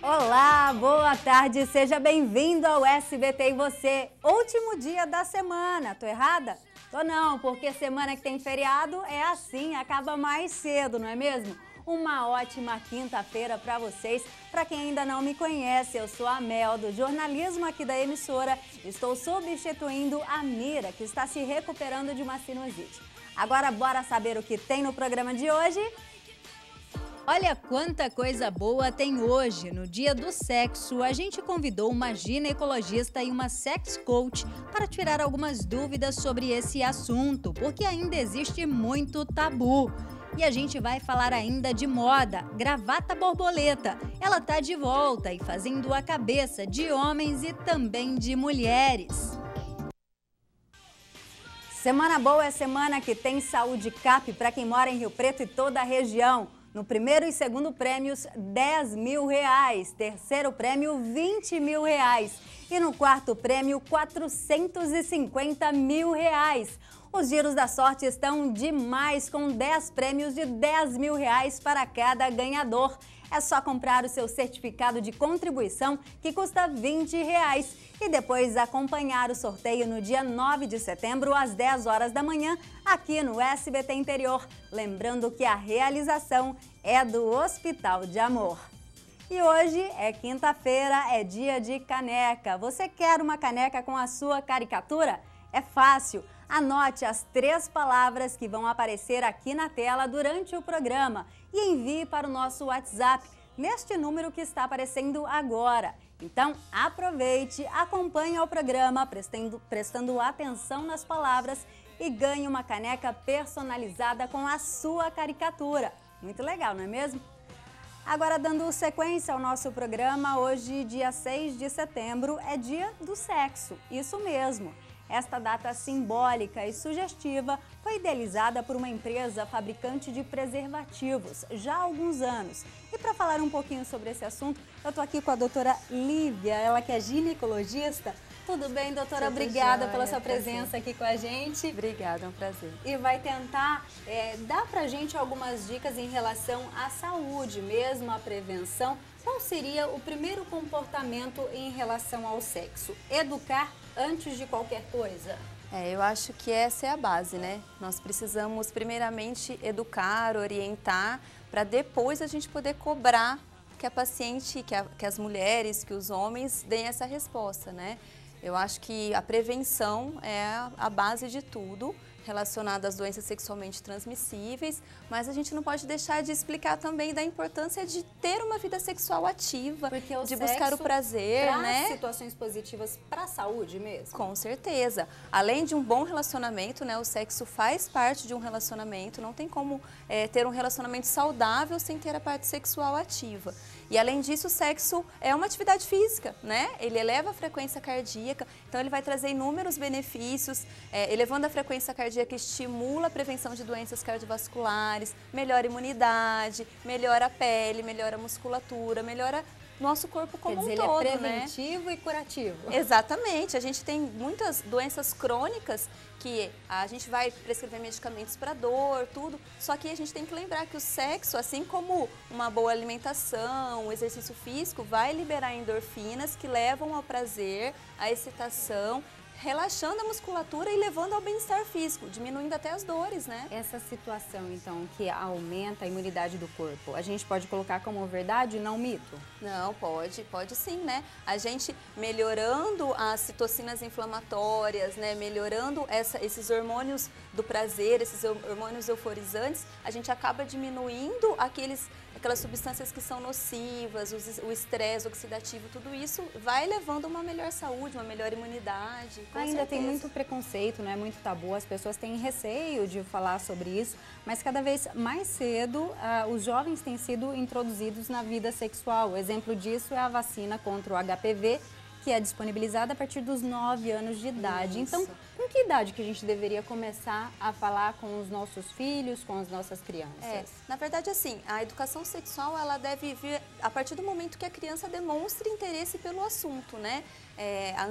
Olá, boa tarde, seja bem-vindo ao SBT e você. Último dia da semana, tô errada? Tô não, porque semana que tem feriado é assim, acaba mais cedo, não é mesmo? Uma ótima quinta-feira para vocês. Para quem ainda não me conhece, eu sou a Mel, do jornalismo aqui da emissora. Estou substituindo a Mira, que está se recuperando de uma sinusite. Agora bora saber o que tem no programa de hoje? Olha quanta coisa boa tem hoje. No Dia do Sexo, a gente convidou uma ginecologista e uma sex coach para tirar algumas dúvidas sobre esse assunto, porque ainda existe muito tabu. E a gente vai falar ainda de moda, gravata borboleta. Ela tá de volta e fazendo a cabeça de homens e também de mulheres. Semana boa é semana que tem saúde cap para quem mora em Rio Preto e toda a região. No primeiro e segundo prêmios, 10 mil reais. Terceiro prêmio, 20 mil reais. E no quarto prêmio, 450 mil reais. Os giros da sorte estão demais, com 10 prêmios de 10 mil reais para cada ganhador. É só comprar o seu certificado de contribuição, que custa 20 reais, e depois acompanhar o sorteio no dia 9 de setembro, às 10 horas da manhã, aqui no SBT Interior. Lembrando que a realização é do Hospital de Amor. E hoje é quinta-feira, é dia de caneca. Você quer uma caneca com a sua caricatura? É fácil! Anote as 3 palavras que vão aparecer aqui na tela durante o programa e envie para o nosso WhatsApp, neste número que está aparecendo agora. Então, aproveite, acompanhe o programa, prestando atenção nas palavras e ganhe uma caneca personalizada com a sua caricatura. Muito legal, não é mesmo? Agora, dando sequência ao nosso programa, hoje, dia 6 de setembro, é Dia do Sexo. Isso mesmo! Esta data simbólica e sugestiva foi idealizada por uma empresa fabricante de preservativos já há alguns anos. E para falar um pouquinho sobre esse assunto, eu estou aqui com a doutora Lívia, ela que é ginecologista. Tudo bem, doutora? Tudo obrigada joia, pela sua presença aqui com a gente. Obrigada, é um prazer. E vai tentar dar para a gente algumas dicas em relação à saúde mesmo, à prevenção. Qual seria o primeiro comportamento em relação ao sexo? Educar antes de qualquer coisa? Eu acho que essa é a base, né? Nós precisamos primeiramente educar, orientar, para depois a gente poder cobrar que a paciente, que as mulheres, que os homens deem essa resposta, né? Eu acho que a prevenção é a base de tudo, relacionada às doenças sexualmente transmissíveis, mas a gente não pode deixar de explicar também da importância de ter uma vida sexual ativa, de buscar o prazer, né? Situações positivas para a saúde mesmo. Com certeza. Além de um bom relacionamento, né? O sexo faz parte de um relacionamento, não tem como ter um relacionamento saudável sem ter a parte sexual ativa. E além disso, o sexo é uma atividade física, né? Ele eleva a frequência cardíaca, então ele vai trazer inúmeros benefícios, elevando a frequência cardíaca estimula a prevenção de doenças cardiovasculares, melhora a imunidade, melhora a pele, melhora a musculatura, melhora nosso corpo como um todo, né? Ele é preventivo, né? E curativo. Exatamente. A gente tem muitas doenças crônicas que a gente vai prescrever medicamentos para dor, tudo. Só que a gente tem que lembrar que o sexo, assim como uma boa alimentação, o exercício físico, vai liberar endorfinas que levam ao prazer, à excitação, relaxando a musculatura e levando ao bem-estar físico, diminuindo até as dores, né? Essa situação, então, que aumenta a imunidade do corpo, a gente pode colocar como verdade e não mito? Não, pode sim, né? A gente melhorando as citocinas inflamatórias, né? Melhorando esses hormônios do prazer, esses hormônios euforizantes, a gente acaba diminuindo aquelas substâncias que são nocivas, o estresse oxidativo, tudo isso vai levando a uma melhor saúde, uma melhor imunidade. Ainda tem muito preconceito, né? Muito tabu, as pessoas têm receio de falar sobre isso, mas cada vez mais cedo os jovens têm sido introduzidos na vida sexual. O exemplo disso é a vacina contra o HPV, que é disponibilizada a partir dos 9 anos de idade. Isso. Então, com que idade que a gente deveria começar a falar com os nossos filhos, com as nossas crianças? Na verdade, assim, a educação sexual, ela deve vir a partir do momento que a criança demonstre interesse pelo assunto, né?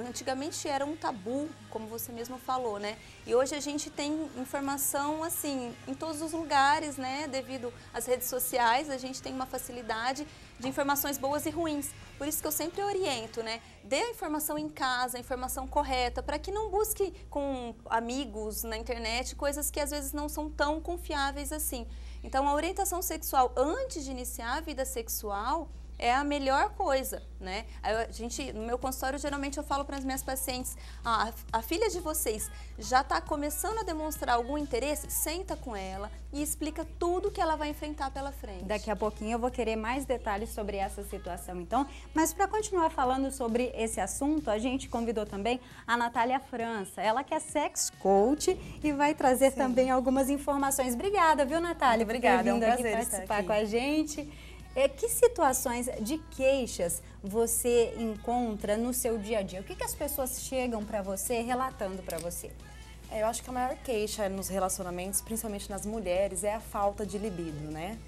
Antigamente era um tabu, como você mesmo falou, né? E hoje a gente tem informação, assim, em todos os lugares, né? Devido às redes sociais, a gente tem uma facilidade de informações boas e ruins. Por isso que eu sempre oriento, né? Dê a informação em casa, a informação correta, para que não busque com amigos na internet coisas que às vezes não são tão confiáveis assim. Então, a orientação sexual antes de iniciar a vida sexual é a melhor coisa, né? A gente, no meu consultório, geralmente eu falo para as minhas pacientes, a filha de vocês já está começando a demonstrar algum interesse, senta com ela e explica tudo que ela vai enfrentar pela frente. Daqui a pouquinho eu vou querer mais detalhes sobre essa situação, então. Mas para continuar falando sobre esse assunto, a gente convidou também a Natália França, ela que é sex coach e vai trazer também algumas informações. Obrigada, viu, Natália? Obrigada, é um prazer participar com a gente. Que situações de queixas você encontra no seu dia a dia? O que as pessoas chegam para você, relatando para você? Eu acho que a maior queixa nos relacionamentos, principalmente nas mulheres, é a falta de libido, né?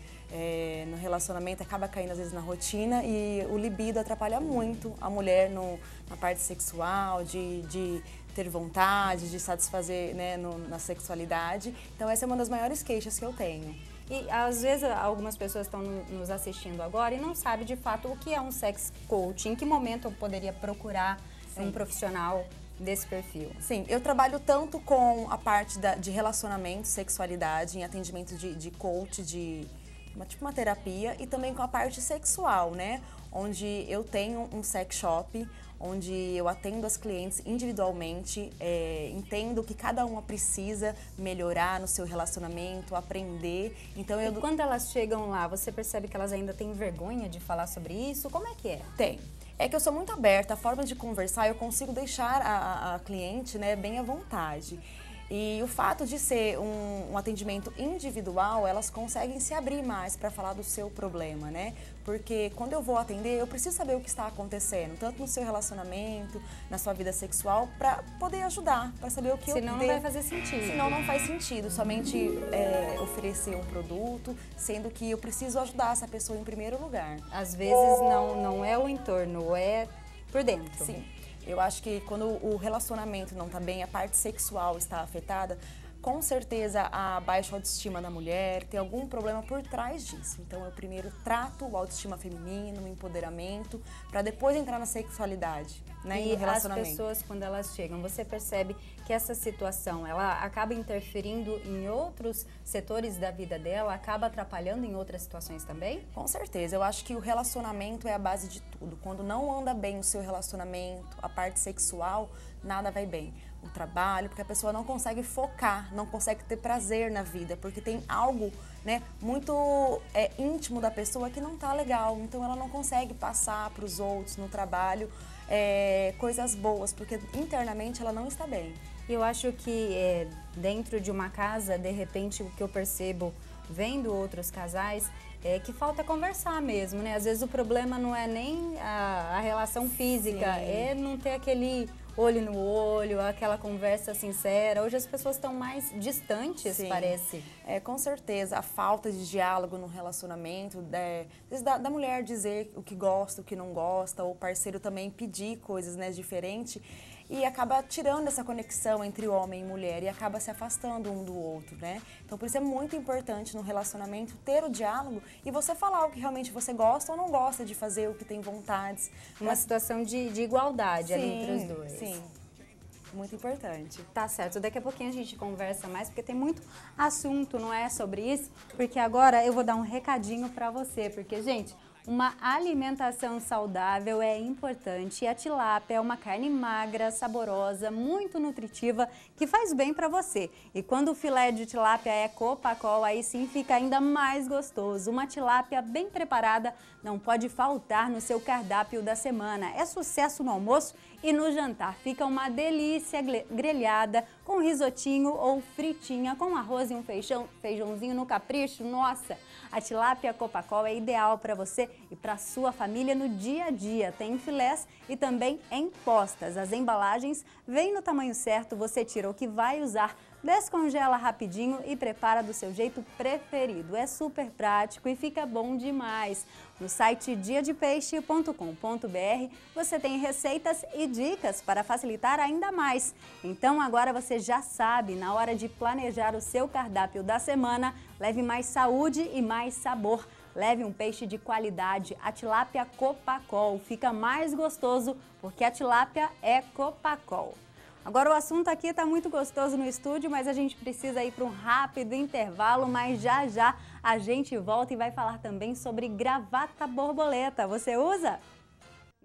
No relacionamento acaba caindo às vezes na rotina e o libido atrapalha muito a mulher na parte sexual, de ter vontade, de satisfazer, né, na sexualidade. Então essa é uma das maiores queixas que eu tenho. E às vezes algumas pessoas estão nos assistindo agora e não sabem de fato o que é um sex coach, em que momento eu poderia procurar um profissional desse perfil. Sim, eu trabalho tanto com a parte de relacionamento, sexualidade, em atendimento de coach, tipo uma terapia, e também com a parte sexual, né? Onde eu tenho um sex shop, onde eu atendo as clientes individualmente, entendo que cada uma precisa melhorar no seu relacionamento, aprender. Então eu... E quando elas chegam lá, você percebe que elas ainda têm vergonha de falar sobre isso? Como é que é? Tem. É que eu sou muito aberta, a forma de conversar, eu consigo deixar a cliente, né, bem à vontade. E o fato de ser um atendimento individual, elas conseguem se abrir mais para falar do seu problema, né? Porque quando eu vou atender, eu preciso saber o que está acontecendo, tanto no seu relacionamento, na sua vida sexual, para poder ajudar, para saber o que Senão não vai fazer sentido. Senão não faz sentido somente oferecer um produto, sendo que eu preciso ajudar essa pessoa em primeiro lugar. Às vezes não é o entorno, é por dentro. Sim. Eu acho que quando o relacionamento não está bem, a parte sexual está afetada, com certeza a baixa autoestima da mulher, tem algum problema por trás disso. Então eu primeiro trato a autoestima feminina, o empoderamento, para depois entrar na sexualidade, né, e no relacionamento. As pessoas, quando elas chegam, você percebe que essa situação, ela acaba interferindo em outros setores da vida dela, acaba atrapalhando em outras situações também? Com certeza, eu acho que o relacionamento é a base de tudo. Quando não anda bem o seu relacionamento, a parte sexual, nada vai bem. O trabalho, porque a pessoa não consegue focar, não consegue ter prazer na vida, porque tem algo, né, muito íntimo da pessoa que não tá legal, então ela não consegue passar para os outros no trabalho coisas boas, porque internamente ela não está bem. Eu acho que dentro de uma casa, de repente, o que eu percebo vendo outros casais é que falta conversar mesmo, né? Às vezes o problema não é nem a relação física, é não ter aquele olho no olho, aquela conversa sincera. Hoje as pessoas estão mais distantes, parece. Com certeza, a falta de diálogo no relacionamento, da mulher dizer o que gosta, o que não gosta, ou o parceiro também pedir coisas, né, diferentes, e acaba tirando essa conexão entre homem e mulher e acaba se afastando um do outro, né? Então por isso é muito importante no relacionamento ter o diálogo e você falar o que realmente você gosta ou não gosta de fazer, o que tem vontades. Uma situação de igualdade ali entre os dois. Sim, muito importante. Tá certo, daqui a pouquinho a gente conversa mais, porque tem muito assunto, não é, sobre isso, porque agora eu vou dar um recadinho pra você, porque, gente, uma alimentação saudável é importante e a tilápia é uma carne magra, saborosa, muito nutritiva, que faz bem para você. E quando o filé de tilápia é Copacol, aí sim fica ainda mais gostoso. Uma tilápia bem preparada não pode faltar no seu cardápio da semana. É sucesso no almoço e no jantar. Fica uma delícia grelhada com risotinho ou fritinha, com arroz e um feijãozinho no capricho. Nossa, a tilápia Copacol é ideal para você e para sua família no dia a dia. Tem filés e também em postas. As embalagens vêm no tamanho certo, você tira o que vai usar, descongela rapidinho e prepara do seu jeito preferido. É super prático e fica bom demais. No site diadepeixe.com.br você tem receitas e dicas para facilitar ainda mais. Então agora você já sabe, na hora de planejar o seu cardápio da semana, leve mais saúde e mais sabor. Leve um peixe de qualidade, a tilápia Copacol. Fica mais gostoso porque a tilápia é Copacol. Agora o assunto aqui está muito gostoso no estúdio, mas a gente precisa ir para um rápido intervalo, mas já já a gente volta e vai falar também sobre gravata borboleta. Você usa?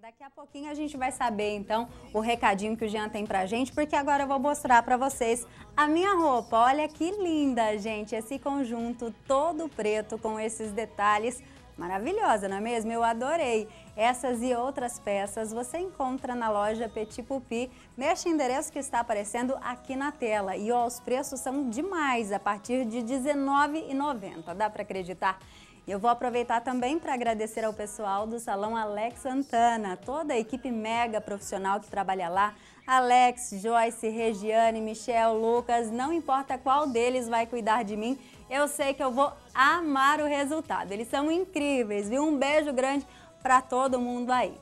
Daqui a pouquinho a gente vai saber então o recadinho que o Jean tem pra gente, porque agora eu vou mostrar pra vocês a minha roupa. Olha que linda, gente, esse conjunto todo preto com esses detalhes. Maravilhosa, não é mesmo? Eu adorei! Essas e outras peças você encontra na loja Petit Poupi, neste endereço que está aparecendo aqui na tela. E ó, os preços são demais, a partir de R$ 19,90. Dá para acreditar? Eu vou aproveitar também para agradecer ao pessoal do Salão Alex Santana, toda a equipe mega profissional que trabalha lá. Alex, Joyce, Regiane, Michel, Lucas, não importa qual deles vai cuidar de mim, eu sei que eu vou amar o resultado. Eles são incríveis, viu? Um beijo grande para todo mundo aí.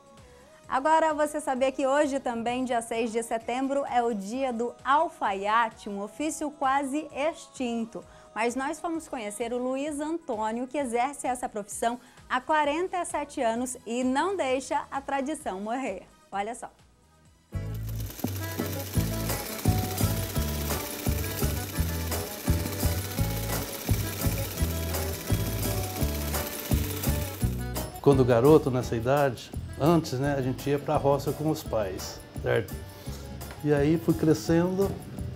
Agora, você sabia que hoje também, dia 6 de setembro, é o dia do alfaiate, um ofício quase extinto. Mas nós fomos conhecer o Luiz Antônio, que exerce essa profissão há 47 anos e não deixa a tradição morrer. Olha só. Quando garoto, nessa idade, antes, né, a gente ia para a roça com os pais, certo? E aí fui crescendo,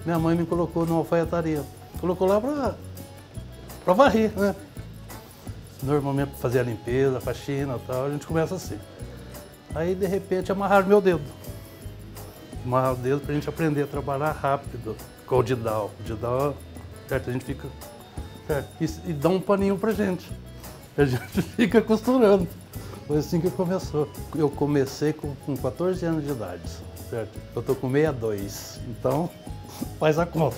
minha mãe me colocou numa alfaiataria. Colocou lá para varrer, né? Normalmente fazer a limpeza, a faxina e tal, a gente começa assim. Aí, de repente, amarraram meu dedo. Amarraram o dedo para a gente aprender a trabalhar rápido com o didal. O didal, certo? A gente fica... Certo? E dá um paninho pra gente. A gente fica costurando. Foi assim que começou. Eu comecei com 14 anos de idade, certo? Eu tô com 62, então faz a conta.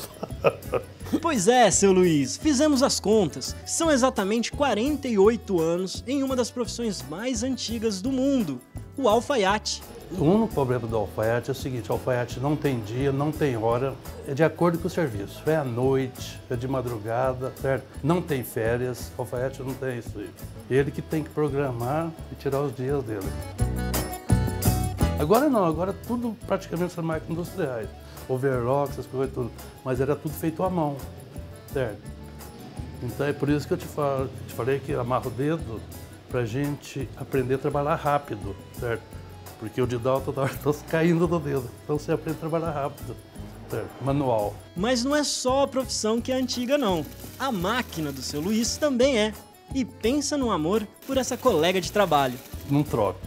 Pois é, seu Luiz, fizemos as contas. São exatamente 48 anos em uma das profissões mais antigas do mundo, o alfaiate. O único problema do alfaiate é o seguinte, o alfaiate não tem dia, não tem hora, é de acordo com o serviço. É à noite, é de madrugada, certo? Não tem férias, o alfaiate não tem isso aí. Ele que tem que programar e tirar os dias dele. Agora não, agora tudo praticamente são máquinas industriais. Overlock, essas coisas tudo, mas era tudo feito à mão, certo? Então é por isso que eu te falei que amarra o dedo pra gente aprender a trabalhar rápido, certo? Porque o didal toda hora tá caindo do dedo, então você aprende a trabalhar rápido, certo? Manual. Mas não é só a profissão que é antiga não, a máquina do seu Luiz também é, e pensa no amor por essa colega de trabalho. Não troco.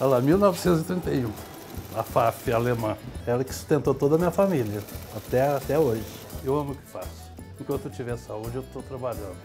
Olha lá, 1931. A FAF, alemã, ela que sustentou toda a minha família, até hoje. Eu amo o que faço. Enquanto eu tiver saúde, eu estou trabalhando.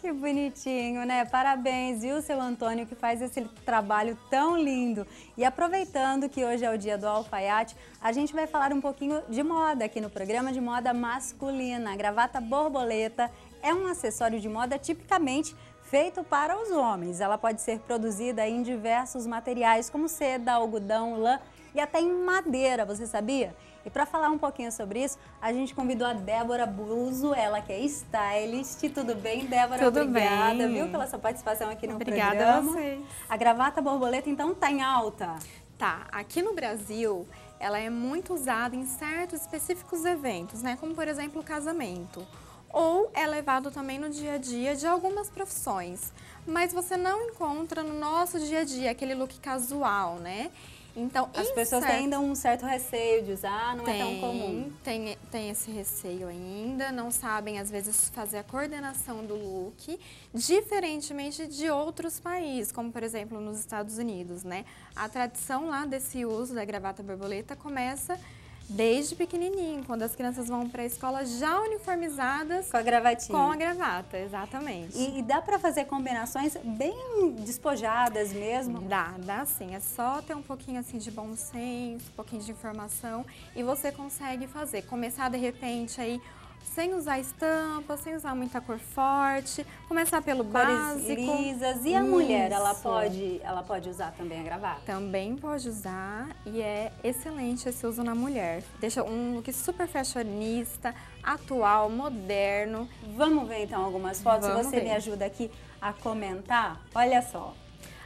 Que bonitinho, né? Parabéns, viu, seu Antônio, que faz esse trabalho tão lindo. E aproveitando que hoje é o dia do alfaiate, a gente vai falar um pouquinho de moda aqui no programa, de moda masculina. A gravata borboleta é um acessório de moda tipicamente feito para os homens. Ela pode ser produzida em diversos materiais, como seda, algodão, lã e até em madeira, você sabia? E para falar um pouquinho sobre isso, a gente convidou a Débora Buzo, ela que é stylist. Tudo bem, Débora? Tudo obrigada, bem. Viu, pela sua participação aqui no programa. Obrigada a vocês. A gravata borboleta, então, tá em alta? Tá. Aqui no Brasil, ela é muito usada em certos específicos eventos, né? Como, por exemplo, o casamento. Ou é levado também no dia a dia de algumas profissões, mas você não encontra no nosso dia a dia aquele look casual, né? Então, as pessoas ainda têm um certo receio de usar, não é tão comum. Tem esse receio ainda, não sabem às vezes fazer a coordenação do look, diferentemente de outros países, como por exemplo nos Estados Unidos, né? A tradição lá desse uso da gravata borboleta começa desde pequenininho, quando as crianças vão para a escola já uniformizadas. Com a gravatinha. Com a gravata, exatamente. E dá para fazer combinações bem despojadas mesmo? Dá sim. É só ter um pouquinho assim de bom senso, um pouquinho de informação e você consegue fazer. Começar de repente aí sem usar estampa, sem usar muita cor forte, começar pelo básico. Lisas. E a mulher, ela pode usar também a gravata? Também pode usar e é excelente esse uso na mulher. Deixa um look super fashionista, atual, moderno. Vamos ver então algumas fotos, você me ajuda aqui a comentar? Olha só.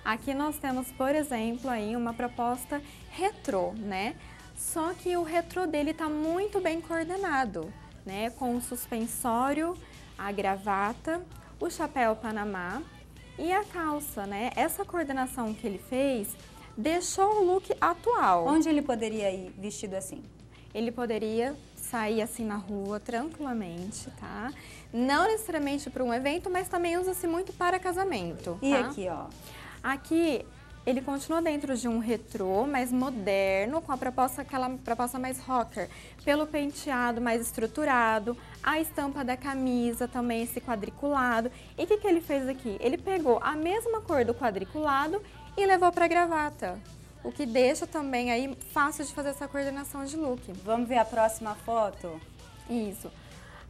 Aqui nós temos, por exemplo, aí uma proposta retrô, né? Só que o retrô dele tá muito bem coordenado, né? Com o suspensório, a gravata, o chapéu Panamá e a calça, né? Essa coordenação que ele fez deixou o look atual. Onde ele poderia ir vestido assim? Ele poderia sair assim na rua tranquilamente, tá? Não necessariamente para um evento, mas também usa-se muito para casamento. E aqui, ó. Aqui ele continua dentro de um retrô mais moderno, com a proposta, aquela proposta mais rocker, pelo penteado mais estruturado, a estampa da camisa também, esse quadriculado. E o que ele fez aqui? Ele pegou a mesma cor do quadriculado e levou para a gravata, o que deixa também aí fácil de fazer essa coordenação de look. Vamos ver a próxima foto? Isso.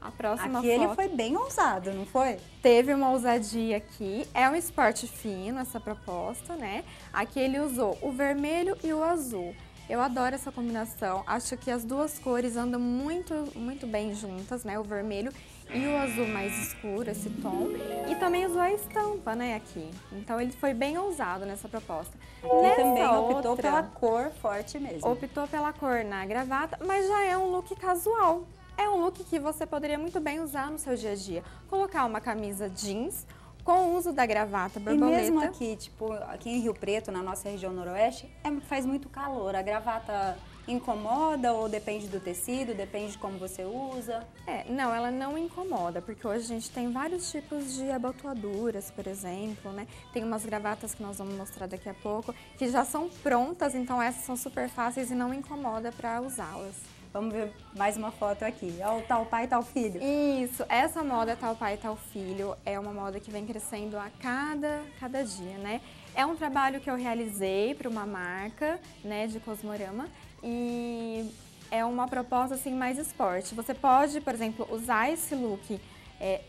A próxima foto. Aqui ele foi bem ousado, não foi? Teve uma ousadia aqui. É um esporte fino essa proposta, né? Aqui ele usou o vermelho e o azul. Eu adoro essa combinação. Acho que as duas cores andam muito bem juntas, né? O vermelho e o azul mais escuro, esse tom. E também usou a estampa, né? Aqui. Então ele foi bem ousado nessa proposta. E também optou pela cor forte mesmo. Optou pela cor na gravata, mas já é um look casual. É um look que você poderia muito bem usar no seu dia a dia. Colocar uma camisa jeans com o uso da gravata borboleta. E mesmo aqui, tipo, aqui em Rio Preto, na nossa região noroeste, faz muito calor. A gravata incomoda ou depende do tecido, depende de como você usa? É, não, ela não incomoda, porque hoje a gente tem vários tipos de abotoaduras, por exemplo, né? Tem umas gravatas que nós vamos mostrar daqui a pouco, que já são prontas, então essas são super fáceis e não incomoda para usá-las. Vamos ver mais uma foto aqui. Olha o tal pai, tal filho. Isso, essa moda tal pai, tal filho é uma moda que vem crescendo a cada dia, né? É um trabalho que eu realizei para uma marca, né, de Cosmorama e é uma proposta assim mais esporte. Você pode, por exemplo, usar esse look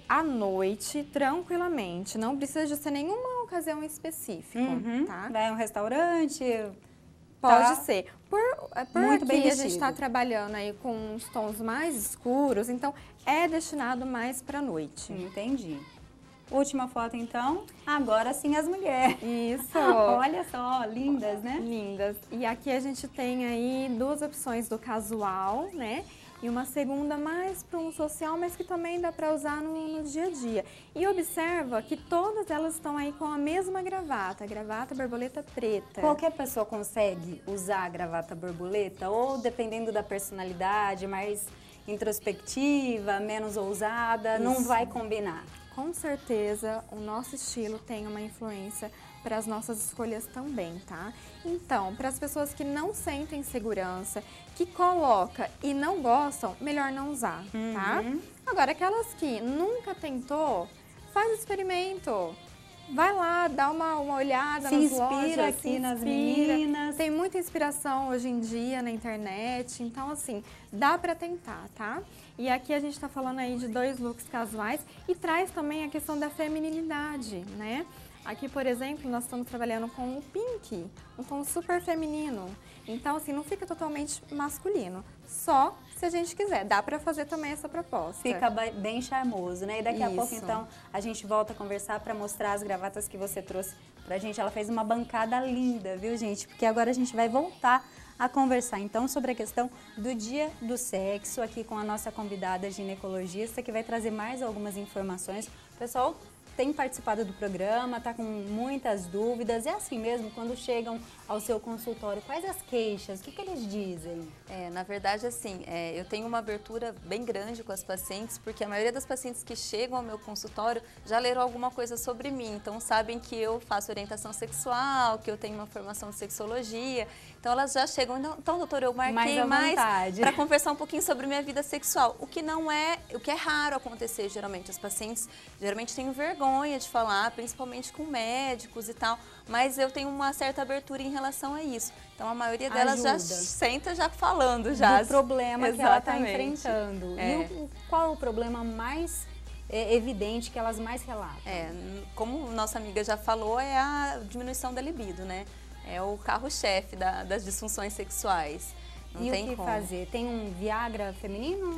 à noite, tranquilamente. Não precisa de ser nenhuma ocasião específica, tá? Vai a um restaurante... Pode ser. Por aqui a gente está trabalhando aí com os tons mais escuros, então é destinado mais para a noite. Entendi. Última foto então, agora sim as mulheres. Isso. Olha só, lindas, né? Lindas. E aqui a gente tem aí duas opções do casual, né? E uma segunda mais para um social, mas que também dá para usar no dia a dia. E observa que todas elas estão aí com a mesma gravata, gravata borboleta preta. Qualquer pessoa consegue usar a gravata borboleta ou dependendo da personalidade, mais introspectiva, menos ousada, não vai combinar. Com certeza o nosso estilo tem uma influência para as nossas escolhas também, tá? Então, para as pessoas que não sentem segurança, que coloca e não gostam, melhor não usar, tá? Agora, aquelas que nunca tentou, faz experimento. Vai lá, dá uma olhada nas lojas, se inspira nas meninas. Tem muita inspiração hoje em dia na internet, então assim, dá pra tentar, tá? E aqui a gente tá falando aí de dois looks casuais e traz também a questão da feminilidade, né? Aqui, por exemplo, nós estamos trabalhando com o pink, um tom super feminino. Então, assim, não fica totalmente masculino. Só se a gente quiser. Dá pra fazer também essa proposta. Fica bem charmoso, né? E daqui a pouco, então, a gente volta a conversar pra mostrar as gravatas que você trouxe pra gente. Ela fez uma bancada linda, viu, gente? Porque agora a gente vai voltar a conversar, então, sobre a questão do dia do sexo, aqui com a nossa convidada ginecologista, que vai trazer mais algumas informações. Pessoal, tem participado do programa, tá com muitas dúvidas. É assim mesmo, quando chegam ao seu consultório, quais as queixas? O que eles dizem? Na verdade, assim, eu tenho uma abertura bem grande com as pacientes, porque a maioria das pacientes que chegam ao meu consultório já leram alguma coisa sobre mim. Então, sabem que eu faço orientação sexual, que eu tenho uma formação de sexologia. Então elas já chegam, então doutor, eu marquei mais para conversar um pouquinho sobre minha vida sexual. O que não é, o que é raro acontecer geralmente. As pacientes geralmente têm vergonha de falar, principalmente com médicos e tal, mas eu tenho uma certa abertura em relação a isso. Então a maioria delas já senta já falando já. O problema que ela está enfrentando. É. E qual é o problema mais evidente que elas mais relatam? É, como nossa amiga já falou, é a diminuição da libido, né? É o carro-chefe das disfunções sexuais. Não e tem o que como fazer? Tem um Viagra feminino?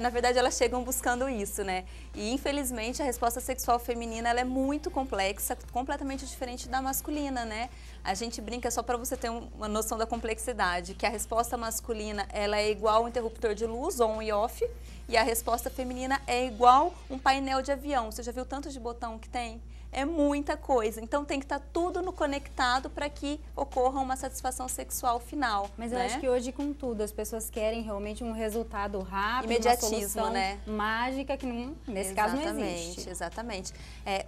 Na verdade elas chegam buscando isso, né? E infelizmente a resposta sexual feminina ela é muito complexa, completamente diferente da masculina, né? A gente brinca, só para você ter uma noção da complexidade, que a resposta masculina ela é igual um interruptor de luz, on e off, e a resposta feminina é igual um painel de avião. Você já viu tanto de botão que tem? É muita coisa, então tem que estar tudo no conectado para que ocorra uma satisfação sexual final. Mas eu acho que hoje com tudo, as pessoas querem realmente um resultado rápido, imediatismo, uma solução mágica que nesse caso não existe. Exatamente,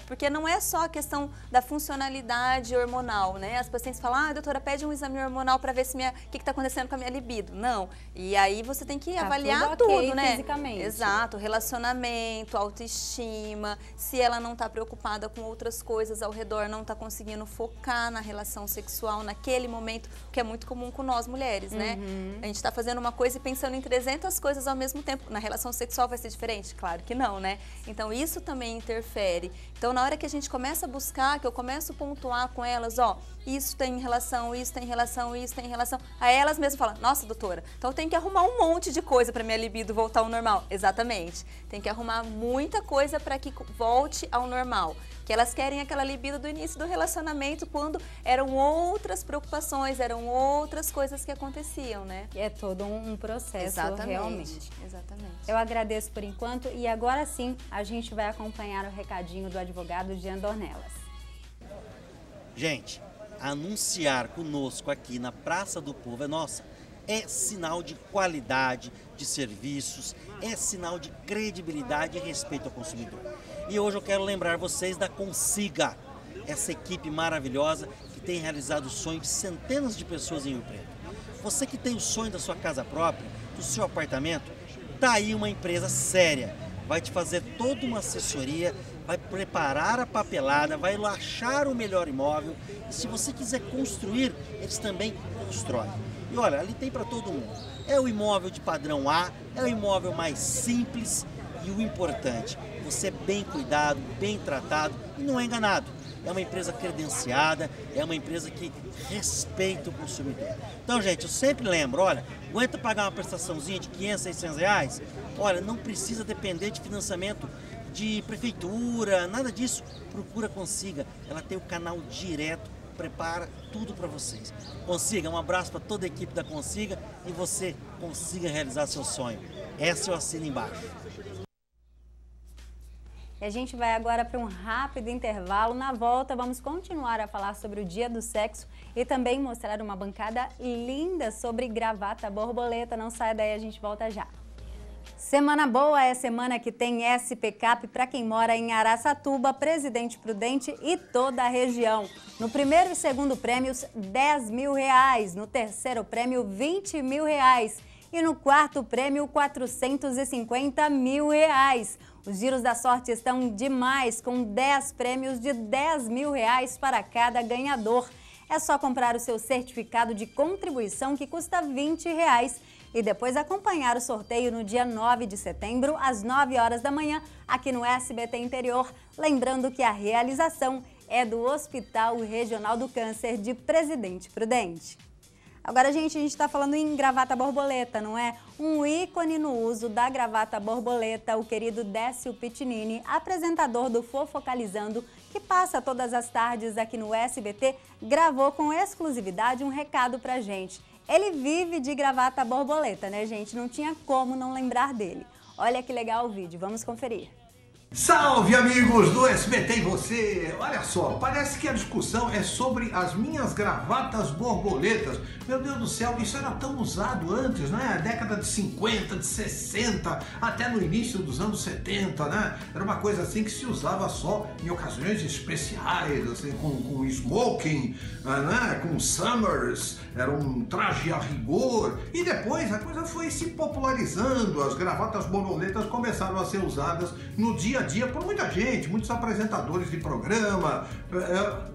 porque não é só a questão da funcionalidade hormonal, né? As pacientes falam, ah, doutora, pede um exame hormonal para ver se o que está acontecendo com a minha libido. Não, e aí você tem que avaliar tudo, né? Fisicamente. Exato, relacionamento, autoestima, se ela não está preocupada com outras coisas ao redor, não está conseguindo focar na relação sexual naquele momento, que é muito comum com nós mulheres, né? A gente está fazendo uma coisa e pensando em 300 coisas ao mesmo tempo. Na relação sexual vai ser diferente? Claro que não, né? Então isso também interfere. Então na hora que a gente começa a buscar, que eu começo a pontuar com elas, ó, isso tem relação, isso tem relação, isso tem relação. Aí elas mesmas falam, nossa doutora, então eu tenho que arrumar um monte de coisa para minha libido voltar ao normal. Exatamente, tem que arrumar muita coisa para que volte ao normal. Que elas querem aquela libido do início do relacionamento, quando eram outras preocupações, eram outras coisas que aconteciam, né? É todo um processo, realmente. Exatamente. Eu agradeço por enquanto e agora sim a gente vai acompanhar o recadinho do advogado Jean Dornelas. Gente, anunciar conosco aqui na Praça do Povo é nossa. É sinal de qualidade de serviços, é sinal de credibilidade e respeito ao consumidor. E hoje eu quero lembrar vocês da Consiga, essa equipe maravilhosa que tem realizado o sonho de centenas de pessoas em Rio Preto. Você que tem o sonho da sua casa própria, do seu apartamento, tá aí uma empresa séria, vai te fazer toda uma assessoria, vai preparar a papelada, vai achar o melhor imóvel e se você quiser construir, eles também constroem. E olha, ali tem para todo mundo. É o imóvel de padrão A, é o imóvel mais simples e o importante, você é bem cuidado, bem tratado e não é enganado. É uma empresa credenciada, é uma empresa que respeita o consumidor. Então, gente, eu sempre lembro, olha, aguenta pagar uma prestaçãozinha de 500, 600 reais? Olha, não precisa depender de financiamento de prefeitura, nada disso. Procura Consiga, ela tem o canal direto, prepara tudo para vocês. Consiga, um abraço para toda a equipe da Consiga e você consiga realizar seu sonho. Essa eu assino embaixo. E a gente vai agora para um rápido intervalo. Na volta vamos continuar a falar sobre o Dia do Sexo e também mostrar uma bancada linda sobre gravata borboleta. Não sai daí, a gente volta já. Semana boa é semana que tem SPCAP para quem mora em Araçatuba, Presidente Prudente e toda a região. No primeiro e segundo prêmios, 10 mil reais. No terceiro prêmio, 20 mil reais. E no quarto prêmio, 450 mil reais. Os giros da sorte estão demais, com 10 prêmios de 10 mil reais para cada ganhador. É só comprar o seu certificado de contribuição que custa 20 reais. E depois acompanhar o sorteio no dia 9 de setembro, às 9 horas da manhã, aqui no SBT Interior. Lembrando que a realização é do Hospital Regional do Câncer de Presidente Prudente. Agora, gente, a gente está falando em gravata borboleta, não é? Um ícone no uso da gravata borboleta, o querido Décio Pitinini, apresentador do Fofocalizando, que passa todas as tardes aqui no SBT, gravou com exclusividade um recado pra gente. Ele vive de gravata borboleta, né, gente? Não tinha como não lembrar dele. Olha que legal o vídeo, vamos conferir. Salve, amigos do SBT e você! Olha só, parece que a discussão é sobre as minhas gravatas borboletas. Meu Deus do céu, isso era tão usado antes, né? A década de 50, de 60, até no início dos anos 70, né? Era uma coisa assim que se usava só em ocasiões especiais, assim, com smoking, né? Com summers, era um traje a rigor. E depois a coisa foi se popularizando, as gravatas borboletas começaram a ser usadas no dia a dia por muita gente, muitos apresentadores de programa,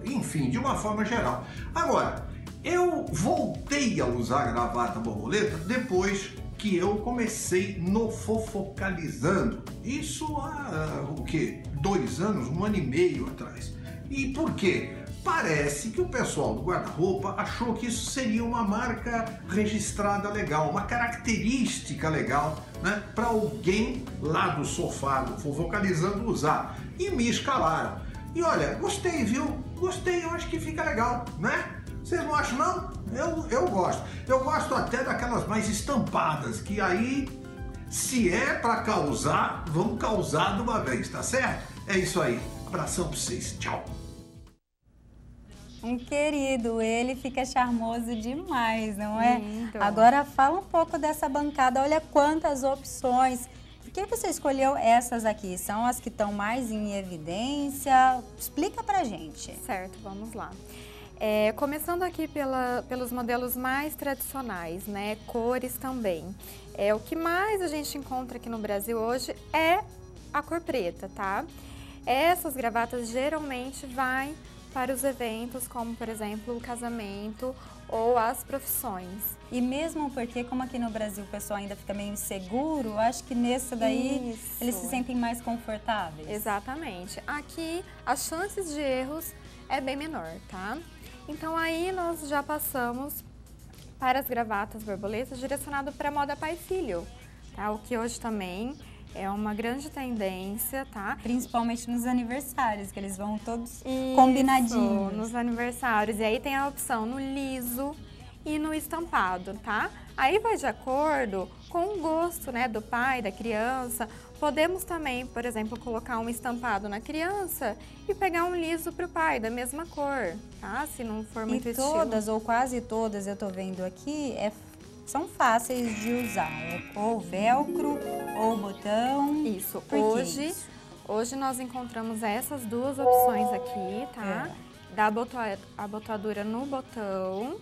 enfim, de uma forma geral. Agora, eu voltei a usar a gravata borboleta depois que eu comecei no Fofocalizando. Isso há, o quê? 2 anos, 1 ano e meio atrás. E por quê? Parece que o pessoal do guarda-roupa achou que isso seria uma marca registrada legal, uma característica legal, né, para alguém lá do sofá, do Fofocalizando, usar. E me escalaram. E olha, gostei, viu? Gostei, eu acho que fica legal, né? Vocês não acham, não? Eu gosto. Eu gosto até daquelas mais estampadas, que aí, se é para causar, vão causar de uma vez, tá certo? É isso aí. Abração para vocês. Tchau. Um querido, ele fica charmoso demais, não é? Lindo. Agora fala um pouco dessa bancada, olha quantas opções. Por que você escolheu essas aqui? São as que estão mais em evidência? Explica pra gente. Certo, vamos lá. Começando aqui pelos modelos mais tradicionais, né? Cores também. O que mais a gente encontra aqui no Brasil hoje é a cor preta, tá? Essas gravatas geralmente vai para os eventos, como por exemplo o casamento ou as profissões. E mesmo porque, como aqui no Brasil o pessoal ainda fica meio inseguro, acho que nesse daí eles se sentem mais confortáveis. Exatamente. Aqui as chances de erros é bem menor, tá? Então aí nós já passamos para as gravatas borboletas direcionado para a moda pai e filho, tá? O que hoje também é uma grande tendência, tá? Principalmente nos aniversários, que eles vão todos combinadinhos. Nos aniversários. E aí tem a opção no liso e no estampado, tá? Aí vai de acordo com o gosto, né, do pai, da criança. Podemos também, por exemplo, colocar um estampado na criança e pegar um liso pro pai, da mesma cor, tá? Se não for muito estilo. E todas, ou quase todas, eu tô vendo aqui, são fáceis de usar, ou velcro, ou botão. Isso, hoje nós encontramos essas duas opções aqui, tá? Da abotoadura no botão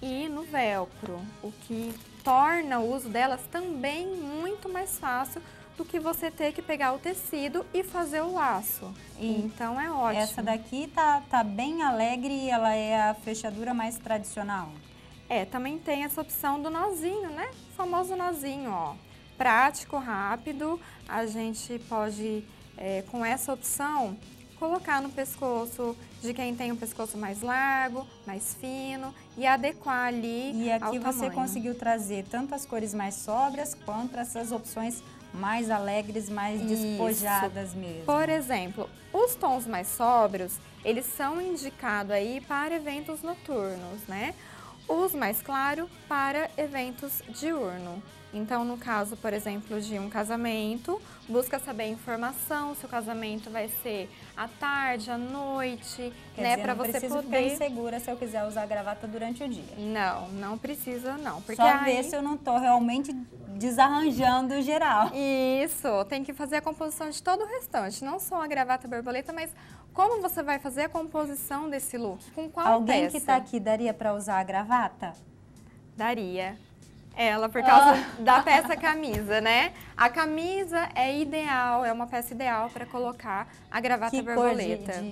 e no velcro, o que torna o uso delas também muito mais fácil do que você ter que pegar o tecido e fazer o laço. Então é ótimo. Essa daqui tá bem alegre e ela é a fechadura mais tradicional. Também tem essa opção do nozinho, né? O famoso nozinho, ó. Prático, rápido. A gente pode, com essa opção, colocar no pescoço de quem tem um pescoço mais largo, mais fino e adequar ali ao tamanho. E aqui você conseguiu trazer tanto as cores mais sóbrias quanto essas opções mais alegres, mais despojadas mesmo. Por exemplo, os tons mais sóbrios, eles são indicados aí para eventos noturnos, né? Os mais claros para eventos diurno. Então, no caso, por exemplo, de um casamento, busca saber informação se o casamento vai ser à tarde, à noite, né, para você poder. Não preciso ficar insegura se eu quiser usar a gravata durante o dia. Não, não precisa não, porque só ver se eu não tô realmente desarranjando geral. Isso, tem que fazer a composição de todo o restante, não só a gravata borboleta, mas como você vai fazer a composição desse look? Com qual peça? Alguém que tá aqui daria para usar a gravata? Daria. Ela, por causa da peça camisa, né? A camisa é ideal, é uma peça ideal para colocar a gravata borboleta.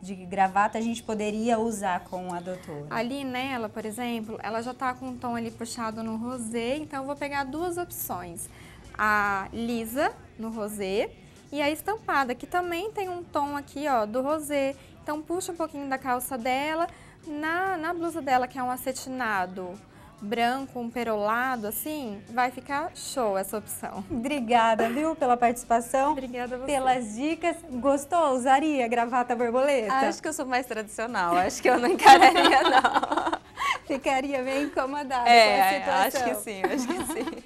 De gravata a gente poderia usar com a doutora? Ali nela, por exemplo, ela já tá com um tom ali puxado no rosé, então eu vou pegar duas opções. A lisa, no rosé, e a estampada, que também tem um tom aqui, ó, do rosé. Então puxa um pouquinho da calça dela, na blusa dela, que é um acetinado branco, um perolado, assim, vai ficar show essa opção. Obrigada, viu, pela participação. Obrigada a você. Pelas dicas. Gostou? Usaria gravata borboleta? Acho que eu sou mais tradicional, acho que eu não encararia, não. Ficaria meio incomodada com a situação. Acho que sim, acho que sim.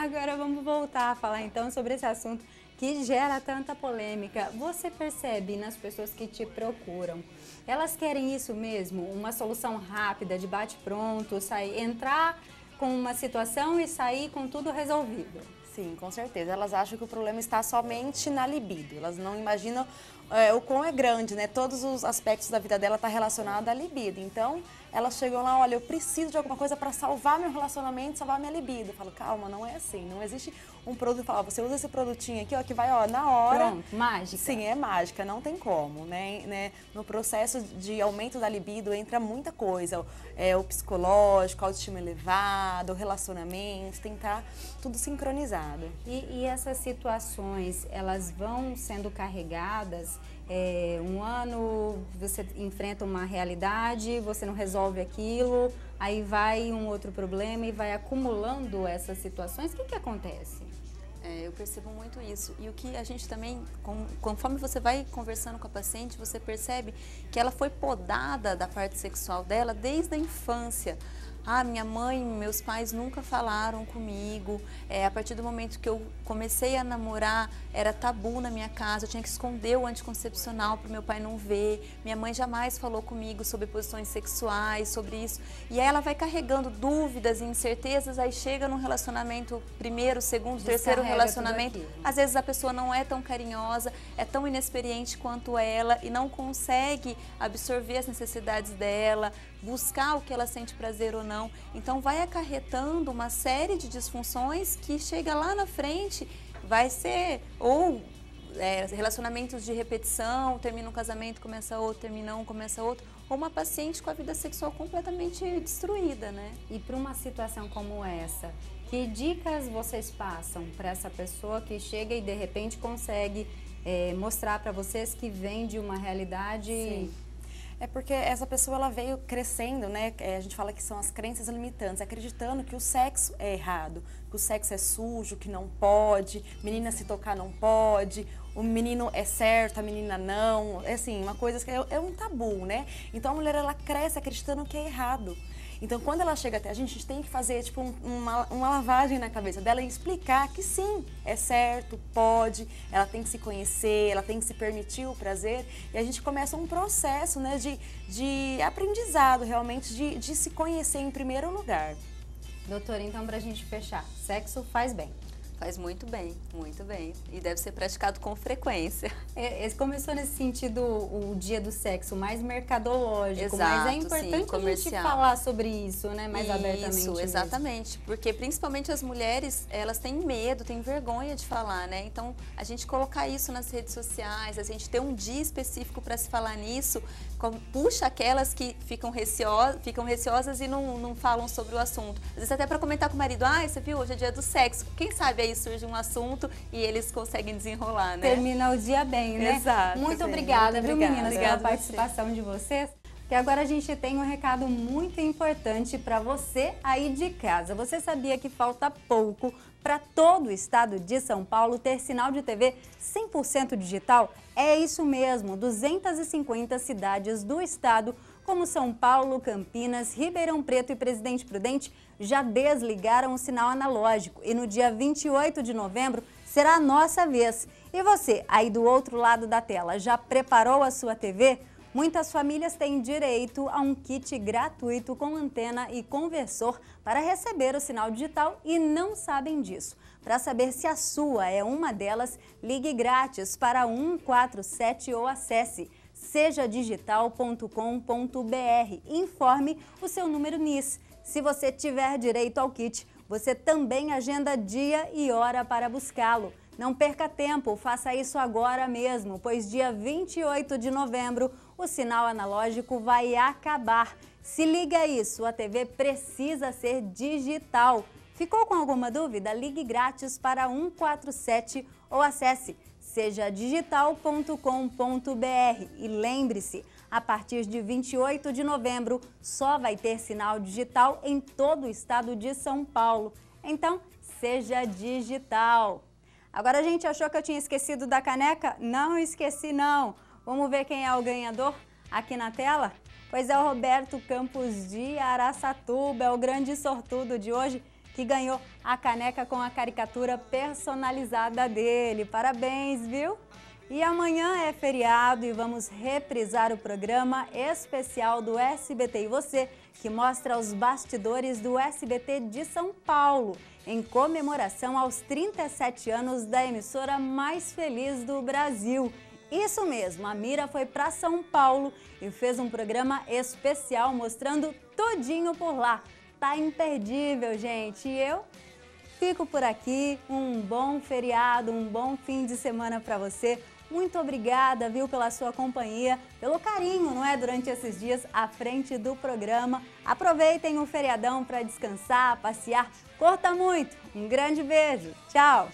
Agora vamos voltar a falar então sobre esse assunto que gera tanta polêmica. Você percebe nas pessoas que te procuram, elas querem isso mesmo? Uma solução rápida, de bate-pronto, sair, entrar com uma situação e sair com tudo resolvido? Sim, com certeza. Elas acham que o problema está somente na libido. Elas não imaginam o quão é grande, né? Todos os aspectos da vida dela estão relacionados à libido. Então, elas chegam lá, olha, eu preciso de alguma coisa para salvar meu relacionamento, salvar minha libido. Eu falo, calma, não é assim. Não existe um produto, fala, ó, você usa esse produtinho aqui, ó, que vai, ó, na hora. Pronto, mágica. Sim, é mágica, não tem como, né? No processo de aumento da libido entra muita coisa. O psicológico, a autoestima elevada, o relacionamento, tem que estar tudo sincronizado. E essas situações, elas vão sendo carregadas? Um ano você enfrenta uma realidade, você não resolve aquilo, aí vai um outro problema e vai acumulando essas situações. O que acontece? Eu percebo muito isso. E o que a gente também, conforme você vai conversando com a paciente, você percebe que ela foi podada da parte sexual dela desde a infância. Ah, minha mãe, meus pais nunca falaram comigo, a partir do momento que eu comecei a namorar, era tabu na minha casa, eu tinha que esconder o anticoncepcional para o meu pai não ver, minha mãe jamais falou comigo sobre posições sexuais, sobre isso. E aí ela vai carregando dúvidas e incertezas, aí chega num relacionamento, primeiro, segundo, terceiro relacionamento, às vezes a pessoa não é tão carinhosa, é tão inexperiente quanto ela e não consegue absorver as necessidades dela, buscar o que ela sente prazer ou não. Então vai acarretando uma série de disfunções que chega lá na frente, vai ser ou relacionamentos de repetição, termina um casamento, começa outro, termina um, começa outro, ou uma paciente com a vida sexual completamente destruída, né? E para uma situação como essa, que dicas vocês passam para essa pessoa que chega e de repente consegue mostrar para vocês que vem de uma realidade... Sim. É porque essa pessoa ela veio crescendo, né? A gente fala que são as crenças limitantes, acreditando que o sexo é errado, que o sexo é sujo, que não pode, menina se tocar não pode, o menino é certo, a menina não. É assim, uma coisa que é um tabu, né? Então a mulher ela cresce acreditando que é errado. Então quando ela chega até a gente tem que fazer tipo uma lavagem na cabeça dela e explicar que sim, é certo, pode, ela tem que se conhecer, ela tem que se permitir o prazer e a gente começa um processo, né, de aprendizado realmente, de se conhecer em primeiro lugar. Doutora, então pra gente fechar, sexo faz bem. Faz muito bem, muito bem. E deve ser praticado com frequência. Começou nesse sentido o dia do sexo mais mercadológico. Exato, mas é importante, sim, a gente falar sobre isso, né? Mais abertamente. Isso, exatamente. Mesmo. Porque principalmente as mulheres, elas têm medo, têm vergonha de falar, né? Então, a gente colocar isso nas redes sociais, a gente ter um dia específico para se falar nisso, puxa aquelas que ficam receosas e não falam sobre o assunto. Às vezes até para comentar com o marido, ah, você viu, hoje é dia do sexo. Quem sabe aí surge um assunto e eles conseguem desenrolar, né? Termina o dia bem, né? Exato. Muito obrigada, viu, meninas, pela participação de vocês. E agora a gente tem um recado muito importante para você aí de casa. Você sabia que falta pouco para todo o estado de São Paulo ter sinal de TV 100% digital? É isso mesmo, 250 cidades do estado como São Paulo, Campinas, Ribeirão Preto e Presidente Prudente já desligaram o sinal analógico e no dia 28 de novembro será a nossa vez. E você, aí do outro lado da tela, já preparou a sua TV? Muitas famílias têm direito a um kit gratuito com antena e conversor para receber o sinal digital e não sabem disso. Para saber se a sua é uma delas, ligue grátis para 147 ou acesse sejadigital.com.br. Informe o seu número NIS. Se você tiver direito ao kit, você também agenda dia e hora para buscá-lo. Não perca tempo, faça isso agora mesmo, pois dia 28 de novembro o sinal analógico vai acabar. Se liga aí, sua TV precisa ser digital. Ficou com alguma dúvida? Ligue grátis para 147 ou acesse sejadigital.com.br e lembre-se, a partir de 28 de novembro só vai ter sinal digital em todo o estado de São Paulo. Então, seja digital. Agora a gente achou que eu tinha esquecido da caneca? Não esqueci não. Vamos ver quem é o ganhador aqui na tela? Pois é o Roberto Campos de Araçatuba, é o grande sortudo de hoje, que ganhou a caneca com a caricatura personalizada dele. Parabéns, viu? E amanhã é feriado e vamos reprisar o programa especial do SBT e Você, que mostra os bastidores do SBT de São Paulo, em comemoração aos 37 anos da emissora mais feliz do Brasil. Isso mesmo, a Mira foi para São Paulo e fez um programa especial mostrando tudinho por lá. Tá imperdível, gente. E eu fico por aqui. Um bom feriado, um bom fim de semana para você. Muito obrigada, viu, pela sua companhia, pelo carinho, não é, durante esses dias à frente do programa. Aproveitem o feriadão para descansar, passear, curta muito. Um grande beijo. Tchau.